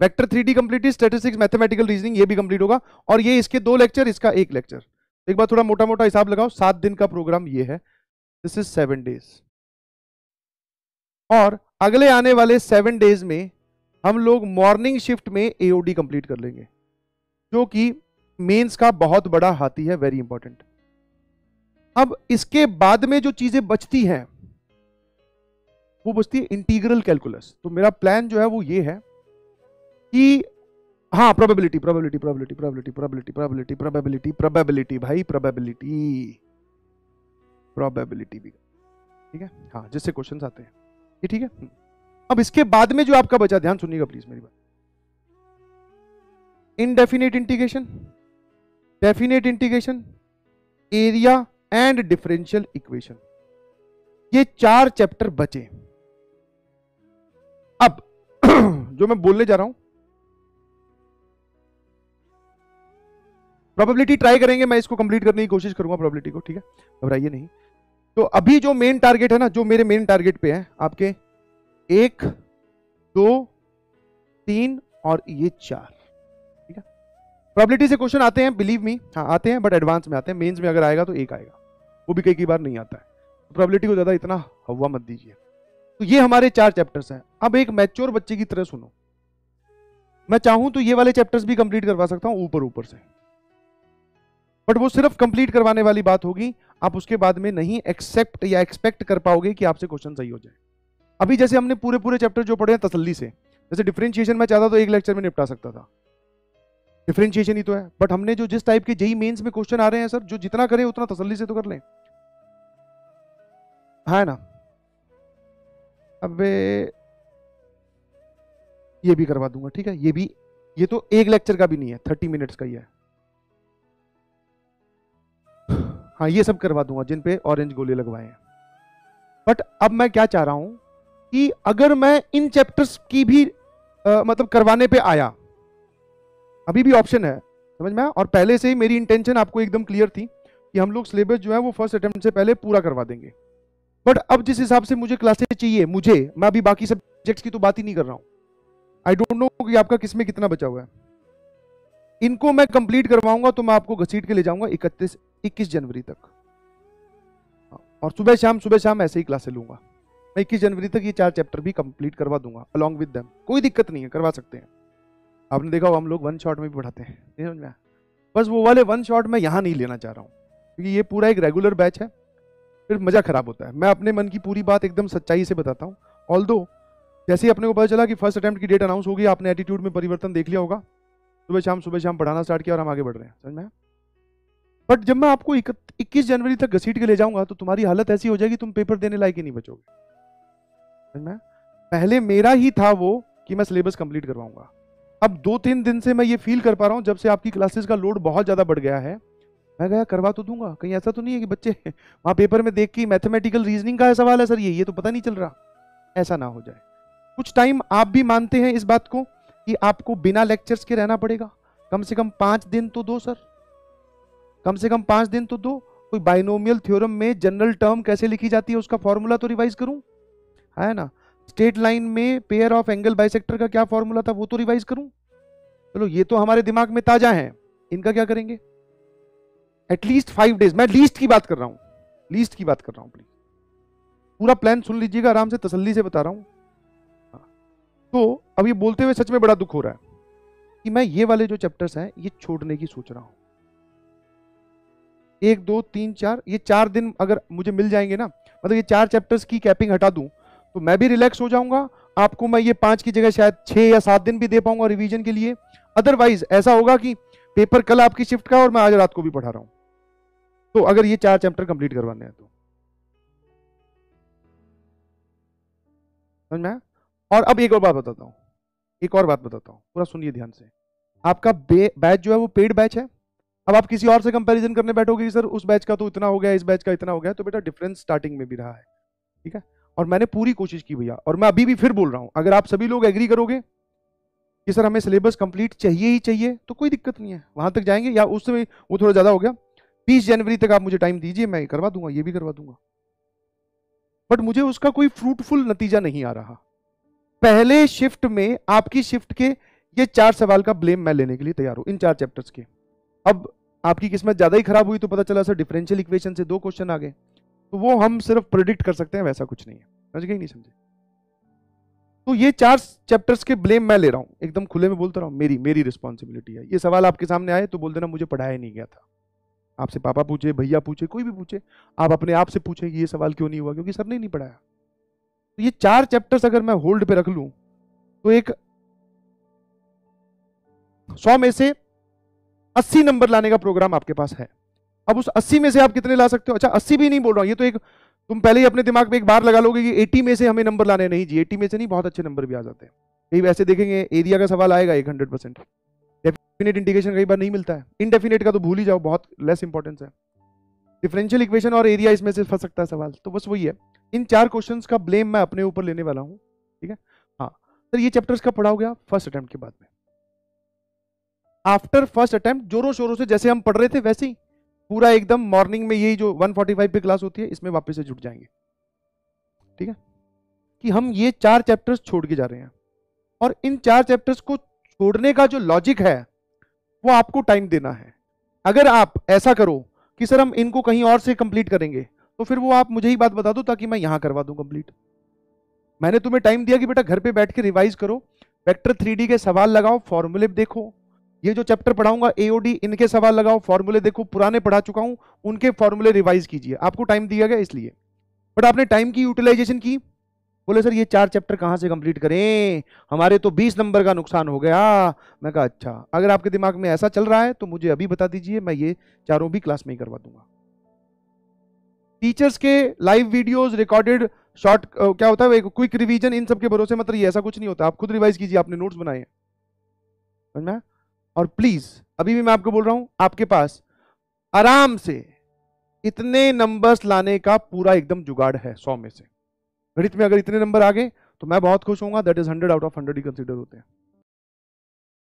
Vector 3D complete है, statistics mathematical reasoning ये भी कंप्लीट होगा, और ये इसके 2 लेक्चर, इसका 1 लेक्चर। एक बार थोड़ा मोटा मोटा हिसाब लगाओ, 7 दिन का प्रोग्राम ये है, दिस इज 7 डेज। और अगले आने वाले 7 डेज में हम लोग मॉर्निंग शिफ्ट में AOD कंप्लीट कर लेंगे, जो कि मेंस का बहुत बड़ा हाथी है, वेरी इंपॉर्टेंट। अब इसके बाद में जो चीजें बचती हैं वो बचती है इंटीग्रल कैलकुलस। तो मेरा प्लान जो है वो ये है कि हाँ, probability probability probability probability probability probability probability probability भाई प्रोबेबिलिटी प्रोबेबिलिटी भी, ठीक है हाँ, जिससे क्वेश्चन आते हैं ये, ठीक है। अब इसके बाद में जो आपका बचा, ध्यान सुनिएगा प्लीज मेरी बात, indefinite integration, definite integration, area and differential equation, ये 4 चैप्टर बचे। अब जो मैं बोलने जा रहा हूं, प्रोबेबिलिटी ट्राई करेंगे, मैं इसको कंप्लीट करने की कोशिश करूंगा प्रोबेबिलिटी को, ठीक है, घबराइए नहीं। तो अभी जो मेन टारगेट है ना, जो मेरे मेन टारगेट पे है आपके 1, 2, 3 और ये 4, ठीक है। प्रोबेबिलिटी से क्वेश्चन आते हैं, बिलीव मी, हाँ आते हैं, बट एडवांस में आते हैं, मेंस में अगर आएगा तो 1 आएगा, वो भी कई बार नहीं आता है। तो प्रोबेबिलिटी को ज्यादा इतना हवा मत दीजिए। तो ये हमारे 4 चैप्टर्स हैं। अब एक मैच्योर बच्चे की तरह सुनो, मैं चाहूं तो ये वाले चैप्टर्स भी कंप्लीट करवा सकता हूं ऊपर ऊपर से, बट वो सिर्फ कंप्लीट करवाने वाली बात होगी। आप उसके बाद में नहीं एक्सेप्ट या एक्सपेक्ट कर पाओगे कि आपसे क्वेश्चन सही हो जाए। अभी जैसे हमने पूरे पूरे चैप्टर जो पढ़े हैं तसल्ली से, जैसे डिफरेंशिएशन मैं चाहता तो 1 लेक्चर में निपटा सकता था, डिफरेंशिएशन ही तो है, बट हमने जो जिस टाइप के जेईई मेंस में क्वेश्चन आ रहे हैं सर, जो जितना करें उतना तसल्ली से तो कर लें, है ना। अब ये भी करवा दूंगा, ठीक है, ये भी, ये तो 1 लेक्चर का भी नहीं है, 30 मिनट्स का ही है, हाँ ये सब करवा दूंगा जिन पे ऑरेंज गोले लगवाए हैं। बट अब मैं क्या चाह रहा हूं कि अगर मैं इन चैप्टर्स की भी मतलब करवाने पे आया, अभी भी ऑप्शन है, समझ में आया। और पहले से ही मेरी इंटेंशन आपको एकदम क्लियर थी कि हम लोग सिलेबस जो है वो फर्स्ट अटेम्प्ट से पहले पूरा करवा देंगे। बट अब जिस हिसाब से मुझे क्लासेस चाहिए, मुझे, मैं अभी बाकी सब्जेक्ट्स की तो बात ही नहीं कर रहा हूँ, आई डोंट नो कि आपका किसमें कितना बचा हुआ है, इनको मैं कंप्लीट करवाऊंगा तो मैं आपको घसीट के ले जाऊंगा 21 जनवरी तक, और सुबह शाम ऐसे ही क्लासेस लूंगा मैं। 21 जनवरी तक ये 4 चैप्टर भी कंप्लीट करवा दूंगा अलॉन्ग विद देम, कोई दिक्कत नहीं है, करवा सकते हैं। आपने देखा हम लोग 1 शॉट में भी पढ़ाते हैं, नहीं समझ में, बस वो वाले 1 शॉट मैं यहाँ नहीं लेना चाह रहा हूँ, क्योंकि ये पूरा एक रेगुलर बैच है, फिर मज़ा खराब होता है। मैं अपने मन की पूरी बात एकदम सच्चाई से बताता हूँ। ऑल्दो जैसे ही अपने को पता चला कि फर्स्ट अटैम्प्ट की डेट अनाउंस होगी, आपने एटीट्यूड में परिवर्तन देख लिया होगा, सुबह शाम पढ़ाना स्टार्ट किया और हम आगे बढ़ रहे हैं, समझ में। बट जब मैं आपको 21 जनवरी तक घसीट के ले जाऊंगा तो तुम्हारी हालत ऐसी हो जाएगी तुम पेपर देने लायक ही नहीं बचोगे, समझ में। पहले मेरा ही था वो कि मैं सिलेबस कंप्लीट करवाऊंगा। अब 2-3 दिन से मैं ये फील कर पा रहा हूँ, जब से आपकी क्लासेस का लोड बहुत ज़्यादा बढ़ गया है, मैं गया करवा तो दूंगा, कहीं ऐसा तो नहीं है कि बच्चे वहाँ पेपर में देख के मैथमेटिकल रीजनिंग का सवाल है सर ये तो पता नहीं चल रहा, ऐसा ना हो जाए। कुछ टाइम आप भी मानते हैं इस बात को कि आपको बिना लेक्चर्स के रहना पड़ेगा, कम से कम 5 दिन तो दो सर, कम से कम 5 दिन तो दो, कोई बाइनोमियल थ्योरम में जनरल टर्म कैसे लिखी जाती है उसका फॉर्मूला तो रिवाइज करूं, है ना। स्ट्रेट लाइन में पेयर ऑफ एंगल बाइसेक्टर का क्या फॉर्मूला था वो तो रिवाइज करूं। चलो ये तो हमारे दिमाग में ताजा है, इनका क्या करेंगे। एटलीस्ट 5 डेज, मैं लीस्ट की बात कर रहा हूँ, लीस्ट की बात कर रहा हूँ, प्लीज पूरा प्लान सुन लीजिएगा, आराम से तसल्ली से बता रहा हूँ। तो अब ये बोलते हुए सच में बड़ा दुख हो रहा है कि मैं ये वाले जो चैप्टर्स हैं ये छोड़ने की सोच रहा हूँ। 1, 2, 3, 4, ये 4 दिन अगर मुझे मिल जाएंगे ना, मतलब ये 4 चैप्टर्स की कैपिंग हटा दूं तो मैं भी रिलैक्स हो जाऊंगा, आपको मैं ये 5 की जगह शायद 6 या 7 दिन भी दे पाऊंगा रिवीजन के लिए। अदरवाइज ऐसा होगा कि पेपर कल आपकी शिफ्ट का और मैं आज रात को भी पढ़ा रहा हूँ। तो अगर ये 4 चैप्टर कंप्लीट करवाने हैं तो समझ में। और अब एक और बात बताता हूँ, पूरा सुनिए ध्यान से। आपका बैच जो है वो पेड बैच है। अब आप किसी और से कंपैरिजन करने बैठोगे कि सर उस बैच का तो इतना हो गया, इस बैच का इतना हो गया, तो बेटा डिफरेंस स्टार्टिंग में भी रहा है, ठीक है। और मैंने पूरी कोशिश की भैया, और मैं अभी भी फिर बोल रहा हूँ, अगर आप सभी लोग एग्री करोगे कि सर हमें सिलेबस कंप्लीट चाहिए ही चाहिए तो कोई दिक्कत नहीं है, वहाँ तक जाएंगे। या उससे वो थोड़ा ज़्यादा हो गया, 20 जनवरी तक आप मुझे टाइम दीजिए, मैं करवा दूंगा, ये भी करवा दूंगा। बट मुझे उसका कोई फ्रूटफुल नतीजा नहीं आ रहा। पहले शिफ्ट में आपकी शिफ्ट के ये चार सवाल का ब्लेम मैं लेने के लिए तैयार हूँ इन चार चैप्टर्स के। अब आपकी किस्मत ज़्यादा ही खराब हुई तो पता चला सर डिफरेंशियल इक्वेशन से 2 क्वेश्चन आ गए, तो वो हम सिर्फ प्रेडिक्ट कर सकते हैं, वैसा कुछ नहीं है। समझ गए, नहीं समझे? तो ये 4 चैप्टर्स के ब्लेम मैं ले रहा हूँ, एकदम खुले में बोलता रहा हूँ, मेरी रिस्पॉन्सिबिलिटी है। ये सवाल आपके सामने आए तो बोल देना मुझे पढ़ाया नहीं गया था। आपसे पापा पूछे, भैया पूछे, कोई भी पूछे, आप अपने आप से पूछे ये सवाल क्यों नहीं हुआ, क्योंकि सर ने नहीं पढ़ाया। तो ये 4 चैप्टर्स अगर मैं होल्ड पे रख लूं तो एक 100 में से 80 नंबर लाने का प्रोग्राम आपके पास है। अब उस 80 में से आप कितने ला सकते हो? अच्छा 80 भी नहीं बोल रहा हूं, ये तो एक तुम पहले ही अपने दिमाग में एक बार लगा लोगे कि 80 में से हमें नंबर लाने नहीं जी। 80 में से नहीं, बहुत अच्छे नंबर भी आ जाते हैं। कई वैसे देखेंगे एरिया का सवाल आएगा 100%। डेफिनेट इंटीग्रेशन कई बार नहीं मिलता है, इनडेफिनेट का तो भूल ही जाओ, बहुत लेस इंपॉर्टेंस है। डिफरेंशियल इक्वेशन और एरिया इसमें से फंस सकता है सवाल, तो बस वही है। इन 4 क्वेश्चंस का ब्लेम मैं अपने ऊपर लेने वाला हूं, ठीक है। हाँ सर, ये चैप्टर्स का पढ़ा हो गया फर्स्ट अटेम्प्ट के बाद में, आफ्टर फर्स्ट अटेम्प्ट जोरों शोरों से जैसे हम पढ़ रहे थे वैसे ही पूरा एकदम मॉर्निंग में, यही जो 1:45 पे क्लास होती है इसमें वापस से जुट जाएंगे, ठीक है। कि हम ये 4 चैप्टर्स छोड़ के जा रहे हैं, और इन 4 चैप्टर्स को छोड़ने का जो लॉजिक है वो आपको टाइम देना है। अगर आप ऐसा करो कि सर हम इनको कहीं और से कंप्लीट करेंगे, तो फिर वो आप मुझे ही बात बता दो ताकि मैं यहाँ करवा दूँ कंप्लीट। मैंने तुम्हें टाइम दिया कि बेटा घर पे बैठ के रिवाइज करो, वेक्टर 3D के सवाल लगाओ, फॉर्मूले देखो, ये जो चैप्टर पढ़ाऊंगा AOD इनके सवाल लगाओ, फॉर्मूले देखो, पुराने पढ़ा चुका हूँ उनके फॉर्मूले रिवाइज कीजिए। आपको टाइम दिया गया इसलिए, बट आपने टाइम की यूटिलाइजेशन की। बोले सर ये 4 चैप्टर कहाँ से कंप्लीट करें, हमारे तो 20 नंबर का नुकसान हो गया। मैं कहा अच्छा, अगर आपके दिमाग में ऐसा चल रहा है तो मुझे अभी बता दीजिए, मैं ये चारों भी क्लास में ही करवा दूंगा। टीचर्स के लाइव वीडियोस, रिकॉर्डेड शॉर्ट क्या होता है क्विक रिवीजन, इन सब के भरोसे मतलब ये ऐसा कुछ नहीं होता। आप खुद रिवाइज कीजिए, आपने नोट्स बनाए हैं। और प्लीज अभी भी मैं आपको बोल रहा हूँ, आपके पास आराम से इतने नंबर्स लाने का पूरा एकदम जुगाड़ है। 100 में से गणित में अगर इतने नंबर आ गए तो मैं बहुत खुश होऊंगा। दैट इज 100 आउट ऑफ 100 ही कंसिडर होते हैं।